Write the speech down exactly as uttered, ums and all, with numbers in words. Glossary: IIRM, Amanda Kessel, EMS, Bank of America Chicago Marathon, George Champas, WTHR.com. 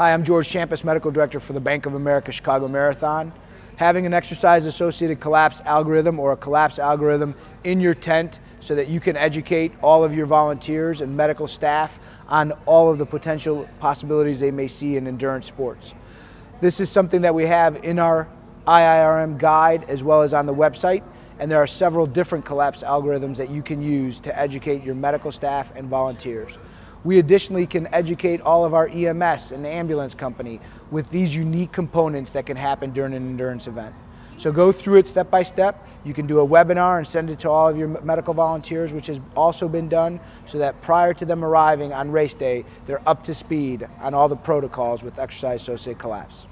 Hi, I'm George Champas, Medical Director for the Bank of America Chicago Marathon. Having an exercise-associated collapse algorithm or a collapse algorithm in your tent so that you can educate all of your volunteers and medical staff on all of the potential possibilities they may see in endurance sports. This is something that we have in our I I R M guide as well as on the website, and there are several different collapse algorithms that you can use to educate your medical staff and volunteers. We additionally can educate all of our E M S and the ambulance company with these unique components that can happen during an endurance event. So go through it step by step. You can do a webinar and send it to all of your medical volunteers, which has also been done, so that prior to them arriving on race day, they're up to speed on all the protocols with exercise-associated collapse.